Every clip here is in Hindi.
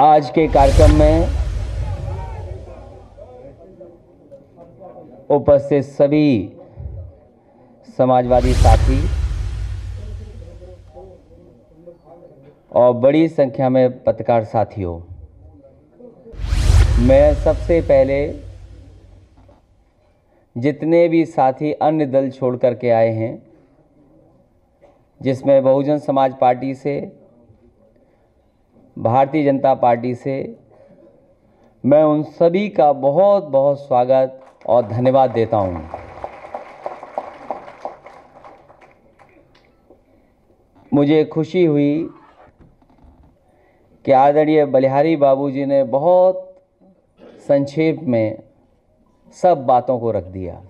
आज के कार्यक्रम में उपस्थित सभी समाजवादी साथी और बड़ी संख्या में पत्रकार साथियों, मैं सबसे पहले जितने भी साथी अन्य दल छोड़ कर के आए हैं, जिसमें बहुजन समाज पार्टी से, भारतीय जनता पार्टी से, मैं उन सभी का बहुत बहुत स्वागत और धन्यवाद देता हूँ। मुझे खुशी हुई कि आदरणीय बलिहारी बाबूजी ने बहुत संक्षेप में सब बातों को रख दिया।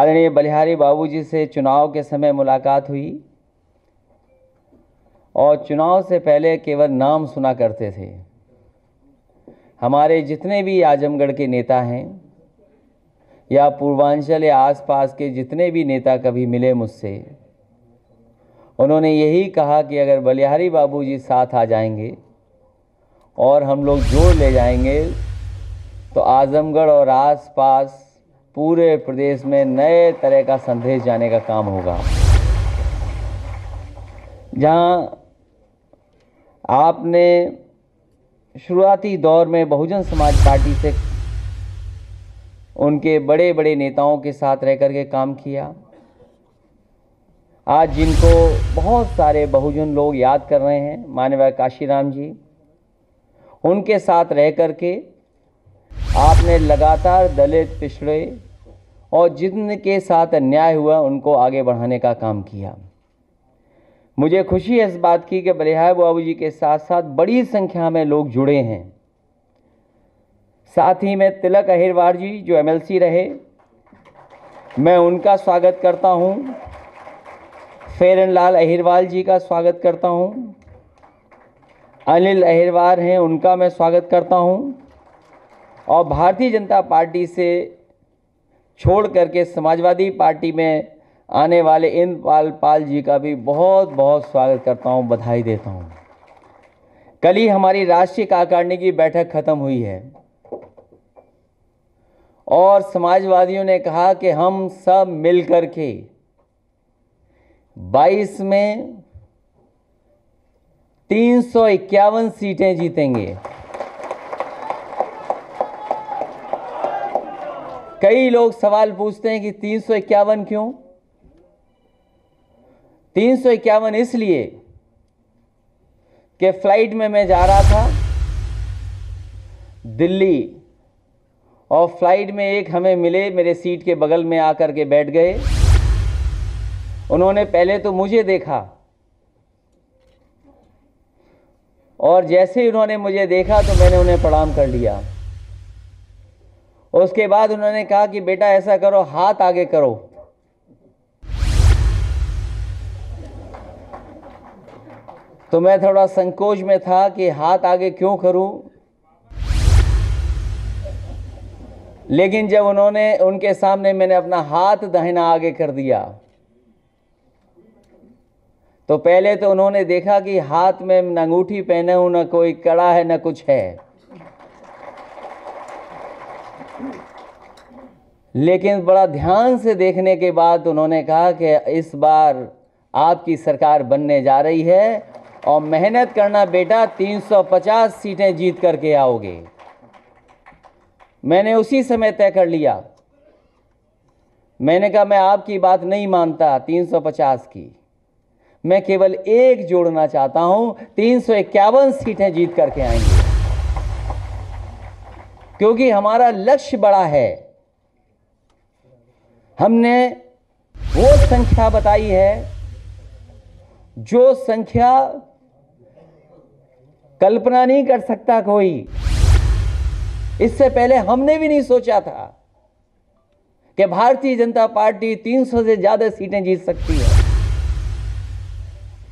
आदरणीय बलिहारी बाबूजी से चुनाव के समय मुलाकात हुई और चुनाव से पहले केवल नाम सुना करते थे। हमारे जितने भी आजमगढ़ के नेता हैं या पूर्वांचल या आसपास के जितने भी नेता कभी मिले मुझसे, उन्होंने यही कहा कि अगर बलिहारी बाबूजी साथ आ जाएंगे और हम लोग जोड़ ले जाएंगे तो आजमगढ़ और आसपास पूरे प्रदेश में नए तरह का संदेश जाने का काम होगा। जहाँ आपने शुरुआती दौर में बहुजन समाज पार्टी से उनके बड़े बड़े नेताओं के साथ रह करके काम किया, आज जिनको बहुत सारे बहुजन लोग याद कर रहे हैं, माननीय काशीराम जी, उनके साथ रह करके आपने लगातार दलित, पिछड़े और जिनके साथ अन्याय हुआ उनको आगे बढ़ाने का काम किया। मुझे खुशी है इस बात की कि बलिहारी बाबूजी के साथ साथ बड़ी संख्या में लोग जुड़े हैं। साथ ही में तिलक अहिरवार जी जो एमएलसी रहे, मैं उनका स्वागत करता हूँ। फेरनलाल अहिरवाल जी का स्वागत करता हूँ। अनिल अहिरवार हैं, उनका मैं स्वागत करता हूँ। और भारतीय जनता पार्टी से छोड़ करके समाजवादी पार्टी में आने वाले इंद्रपाल जी का भी बहुत बहुत स्वागत करता हूँ, बधाई देता हूँ। कल ही हमारी राष्ट्रीय कार्यकारिणी की बैठक खत्म हुई है और समाजवादियों ने कहा कि हम सब मिलकर के 22 में 351 सीटें जीतेंगे। कई लोग सवाल पूछते हैं कि 351 क्यों? 351 इसलिए कि फ्लाइट में मैं जा रहा था दिल्ली और फ्लाइट में एक हमें मिले, मेरे सीट के बगल में आकर के बैठ गए। उन्होंने पहले तो मुझे देखा और जैसे ही उन्होंने मुझे देखा तो मैंने उन्हें प्रणाम कर लिया। उसके बाद उन्होंने कहा कि बेटा ऐसा करो, हाथ आगे करो। तो मैं थोड़ा संकोच में था कि हाथ आगे क्यों करूं, लेकिन जब उन्होंने उनके सामने मैंने अपना हाथ दाहिना आगे कर दिया तो पहले तो उन्होंने देखा कि हाथ में ना अंगूठी पहने हूं, ना कोई कड़ा है, ना कुछ है। लेकिन बड़ा ध्यान से देखने के बाद उन्होंने कहा कि इस बार आपकी सरकार बनने जा रही है और मेहनत करना बेटा, 350 सीटें जीत करके आओगे। मैंने उसी समय तय कर लिया। मैंने कहा मैं आपकी बात नहीं मानता 350 की, मैं केवल एक जोड़ना चाहता हूं, 351 सीटें जीत करके आएंगे, क्योंकि हमारा लक्ष्य बड़ा है। हमने वो संख्या बताई है जो संख्या कल्पना नहीं कर सकता कोई, इससे पहले हमने भी नहीं सोचा था कि भारतीय जनता पार्टी 300 से ज्यादा सीटें जीत सकती है।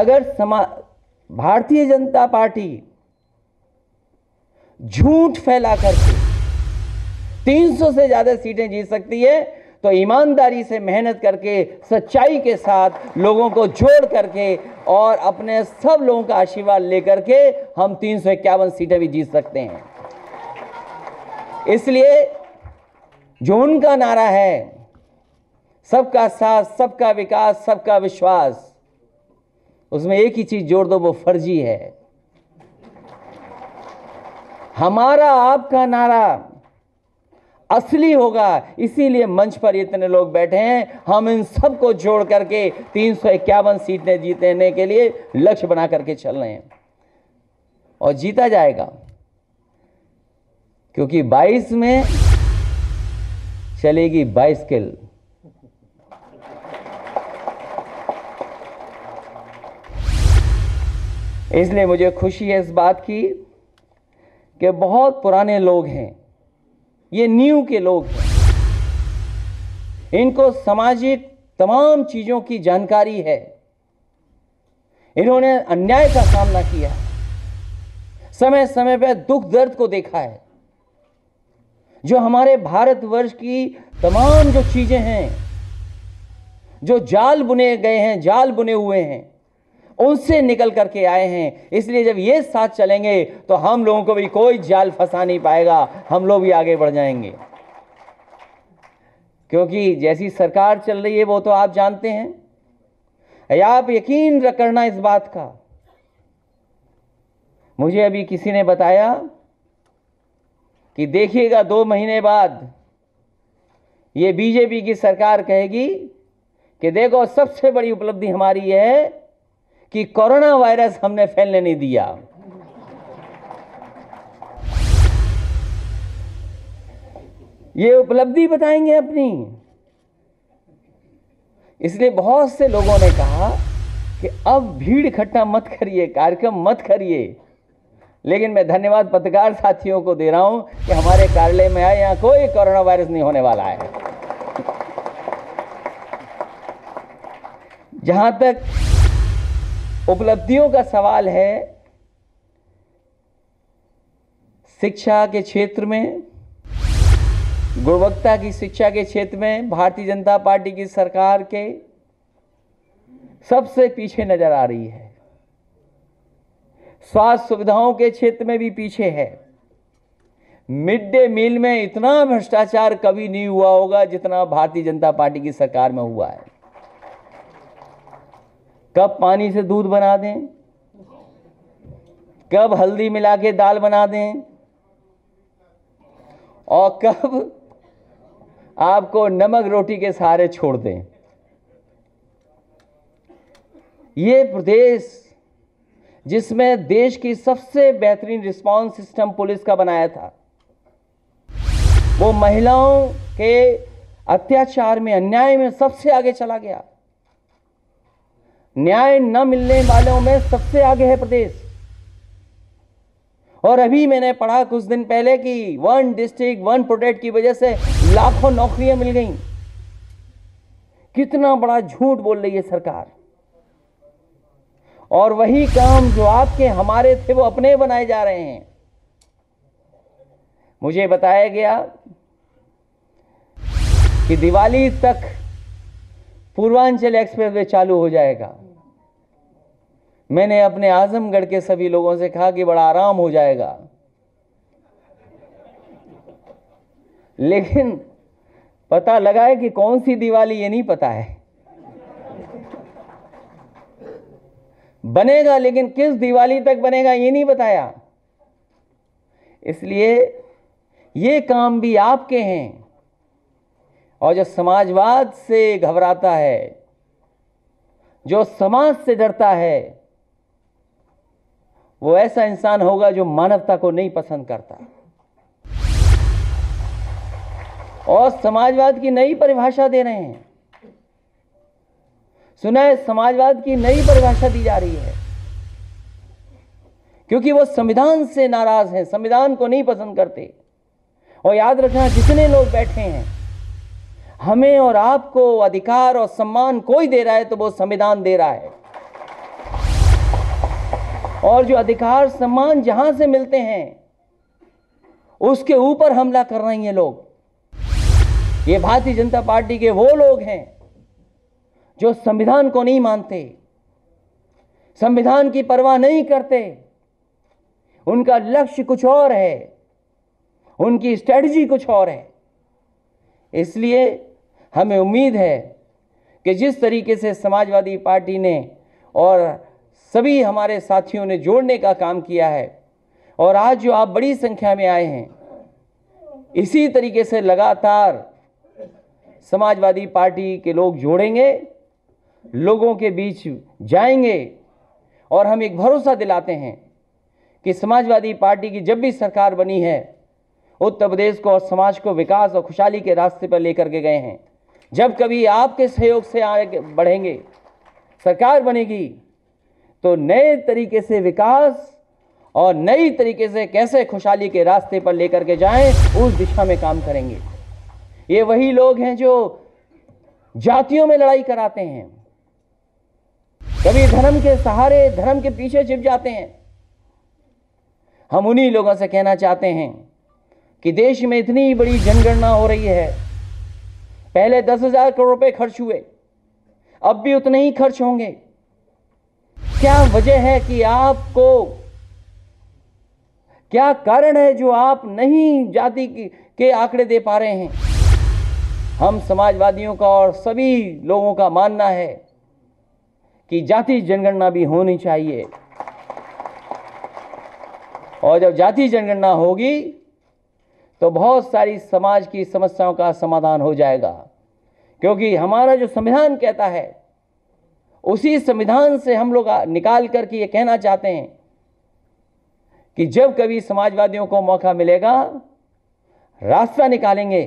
अगर भारतीय जनता पार्टी झूठ फैला करके 300 से ज्यादा सीटें जीत सकती है तो ईमानदारी से मेहनत करके, सच्चाई के साथ लोगों को जोड़ करके और अपने सब लोगों का आशीर्वाद लेकर के हम 351 सीटें भी जीत सकते हैं। इसलिए जो उनका नारा है, सबका साथ, सबका विकास, सबका विश्वास, उसमें एक ही चीज़ जोड़ दो, वो फर्जी है। हमारा आपका नारा असली होगा, इसीलिए मंच पर इतने लोग बैठे हैं। हम इन सबको जोड़ करके 351 सीटें जीतने के लिए लक्ष्य बना करके चल रहे हैं और जीता जाएगा, क्योंकि 22 में चलेगी बाइसिकल। इसलिए मुझे खुशी है इस बात की कि बहुत पुराने लोग हैं, ये न्यू के लोग हैं, इनको सामाजिक तमाम चीज़ों की जानकारी है, इन्होंने अन्याय का सामना किया, समय समय पर दुख दर्द को देखा है। जो हमारे भारतवर्ष की तमाम जो चीज़ें हैं, जो जाल बुने गए हैं, जाल बुने हुए हैं, उनसे निकल करके आए हैं। इसलिए जब ये साथ चलेंगे तो हम लोगों को भी कोई जाल फंसा नहीं पाएगा, हम लोग भी आगे बढ़ जाएंगे। क्योंकि जैसी सरकार चल रही है वो तो आप जानते हैं, आप यकीन करना इस बात का। मुझे अभी किसी ने बताया कि देखिएगा 2 महीने बाद ये बीजेपी की सरकार कहेगी कि देखो सबसे बड़ी उपलब्धि हमारी यह है कि कोरोना वायरस हमने फैलने नहीं दिया। ये उपलब्धि बताएंगे अपनी। इसलिए बहुत से लोगों ने कहा कि अब भीड़ इकट्ठा मत करिए, कार्यक्रम मत करिए, लेकिन मैं धन्यवाद पत्रकार साथियों को दे रहा हूं कि हमारे कार्यालय में आए, यहां कोई कोरोना वायरस नहीं होने वाला है। जहां तक उपलब्धियों का सवाल है, शिक्षा के क्षेत्र में, गुणवत्ता की शिक्षा के क्षेत्र में भारतीय जनता पार्टी की सरकार के सबसे पीछे नजर आ रही है। स्वास्थ्य सुविधाओं के क्षेत्र में भी पीछे है। मिड डे मील में इतना भ्रष्टाचार कभी नहीं हुआ होगा जितना भारतीय जनता पार्टी की सरकार में हुआ है। कब पानी से दूध बना दें, कब हल्दी मिला के दाल बना दें, और कब आपको नमक रोटी के सहारे छोड़ दें। ये प्रदेश जिसमें देश की सबसे बेहतरीन रिस्पांस सिस्टम पुलिस का बनाया था, वो महिलाओं के अत्याचार में, अन्याय में सबसे आगे चला गया। न्याय न मिलने वालों में सबसे आगे है प्रदेश। और अभी मैंने पढ़ा कुछ दिन पहले कि 1 डिस्ट्रिक्ट 1 प्रोडक्ट की वजह से लाखों नौकरियां मिल गईं। कितना बड़ा झूठ बोल रही है सरकार। और वही काम जो आपके हमारे थे वो अपने बनाए जा रहे हैं। मुझे बताया गया कि दिवाली तक पूर्वांचल एक्सप्रेसवे चालू हो जाएगा। मैंने अपने आजमगढ़ के सभी लोगों से कहा कि बड़ा आराम हो जाएगा, लेकिन पता लगा है कि कौन सी दिवाली ये नहीं पता है। बनेगा, लेकिन किस दिवाली तक बनेगा ये नहीं बताया। इसलिए ये काम भी आपके हैं। और जो समाजवाद से घबराता है, जो समाज से डरता है, वो ऐसा इंसान होगा जो मानवता को नहीं पसंद करता। और समाजवाद की नई परिभाषा दे रहे हैं। सुना है, समाजवाद की नई परिभाषा दी जा रही है, क्योंकि वो संविधान से नाराज हैं, संविधान को नहीं पसंद करते। और याद रखना, जितने लोग बैठे हैं, हमें और आपको अधिकार और सम्मान कोई दे रहा है तो वो संविधान दे रहा है। और जो अधिकार सम्मान जहां से मिलते हैं उसके ऊपर हमला कर रहे हैं लोग। ये भारतीय जनता पार्टी के वो लोग हैं जो संविधान को नहीं मानते, संविधान की परवाह नहीं करते। उनका लक्ष्य कुछ और है, उनकी स्ट्रेटजी कुछ और है। इसलिए हमें उम्मीद है कि जिस तरीके से समाजवादी पार्टी ने और सभी हमारे साथियों ने जोड़ने का काम किया है और आज जो आप बड़ी संख्या में आए हैं, इसी तरीके से लगातार समाजवादी पार्टी के लोग जोड़ेंगे, लोगों के बीच जाएंगे। और हम एक भरोसा दिलाते हैं कि समाजवादी पार्टी की जब भी सरकार बनी है, उत्तर प्रदेश को और समाज को विकास और खुशहाली के रास्ते पर लेकर के गए हैं। जब कभी आपके सहयोग से आगे बढ़ेंगे, सरकार बनेगी, तो नए तरीके से विकास और नई तरीके से कैसे खुशहाली के रास्ते पर लेकर के जाएं, उस दिशा में काम करेंगे। ये वही लोग हैं जो जातियों में लड़ाई कराते हैं, कभी धर्म के सहारे, धर्म के पीछे छिप जाते हैं। हम उन्हीं लोगों से कहना चाहते हैं कि देश में इतनी बड़ी जनगणना हो रही है, पहले 10,000 करोड़ रुपए खर्च हुए, अब भी उतने ही खर्च होंगे। क्या वजह है कि आपको, क्या कारण है जो आप नहीं जाति के आंकड़े दे पा रहे हैं? हम समाजवादियों का और सभी लोगों का मानना है कि जाति जनगणना भी होनी चाहिए, और जब जाति जनगणना होगी तो बहुत सारी समाज की समस्याओं का समाधान हो जाएगा, क्योंकि हमारा जो संविधान कहता है, उसी संविधान से हम लोग निकाल करके ये कहना चाहते हैं कि जब कभी समाजवादियों को मौका मिलेगा, रास्ता निकालेंगे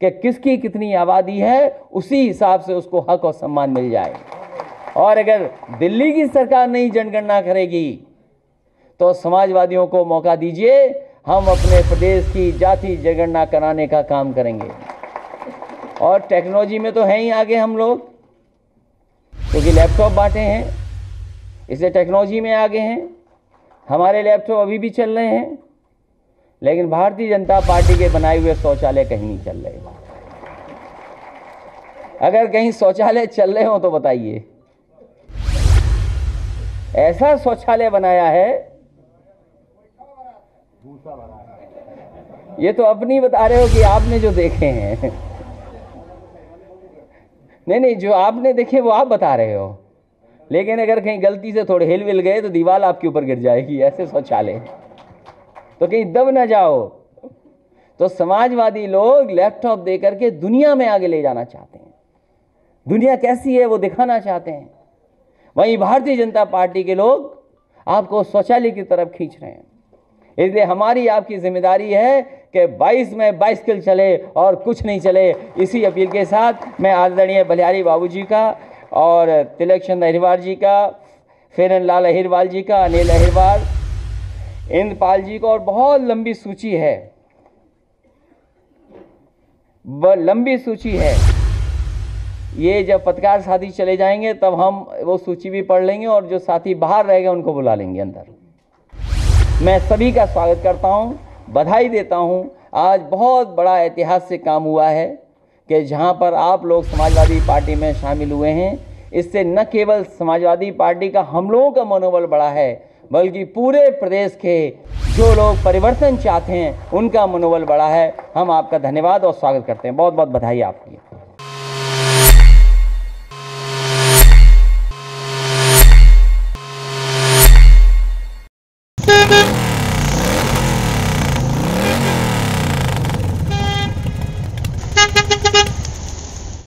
कि किसकी कितनी आबादी है, उसी हिसाब से उसको हक और सम्मान मिल जाए। और अगर दिल्ली की सरकार नहीं जनगणना करेगी तो समाजवादियों को मौका दीजिए, हम अपने प्रदेश की जाति जनगणना कराने का काम करेंगे। और टेक्नोलॉजी में तो हैं ही आगे हम लोग, क्योंकि लैपटॉप बांटे हैं, इसलिए टेक्नोलॉजी में आगे हैं। हमारे लैपटॉप अभी भी चल रहे हैं, लेकिन भारतीय जनता पार्टी के बनाए हुए शौचालय कहीं नहीं चल रहे। अगर कहीं शौचालय चल रहे हो तो बताइए। ऐसा शौचालय बनाया है, ये तो अपनी बता रहे हो कि आपने जो देखे हैं। नहीं, जो आपने देखे वो आप बता रहे हो, लेकिन अगर कहीं गलती से थोड़े हिल विल गए तो दीवार आपके ऊपर गिर जाएगी। ऐसे शौचालय, तो कहीं दब ना जाओ। तो समाजवादी लोग लैपटॉप दे करके दुनिया में आगे ले जाना चाहते हैं, दुनिया कैसी है वो दिखाना चाहते हैं। वहीं भारतीय जनता पार्टी के लोग आपको शौचालय की तरफ खींच रहे हैं। इसलिए हमारी आपकी जिम्मेदारी है कि 22 में बाइसिकल चले और कुछ नहीं चले। इसी अपील के साथ मैं आदरणीय बलिहारी बाबू जी का और तिलक अहिरवार जी का, फेरनलाल अहिरवाल जी का, अनिल अहिरवार, इंद्रपाल जी का, और बहुत लंबी सूची है, लंबी सूची है। ये जब पत्रकार साथी चले जाएंगे तब हम वो सूची भी पढ़ लेंगे, और जो साथी बाहर रहेगा उनको बुला लेंगे अंदर। मैं सभी का स्वागत करता हूँ, बधाई देता हूँ। आज बहुत बड़ा ऐतिहासिक काम हुआ है कि जहाँ पर आप लोग समाजवादी पार्टी में शामिल हुए हैं। इससे न केवल समाजवादी पार्टी का हम लोगों का मनोबल बढ़ा है, बल्कि पूरे प्रदेश के जो लोग परिवर्तन चाहते हैं उनका मनोबल बढ़ा है। हम आपका धन्यवाद और स्वागत करते हैं। बहुत बहुत बधाई आपकी।